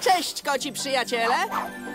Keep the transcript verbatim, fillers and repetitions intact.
Cześć, koci przyjaciele!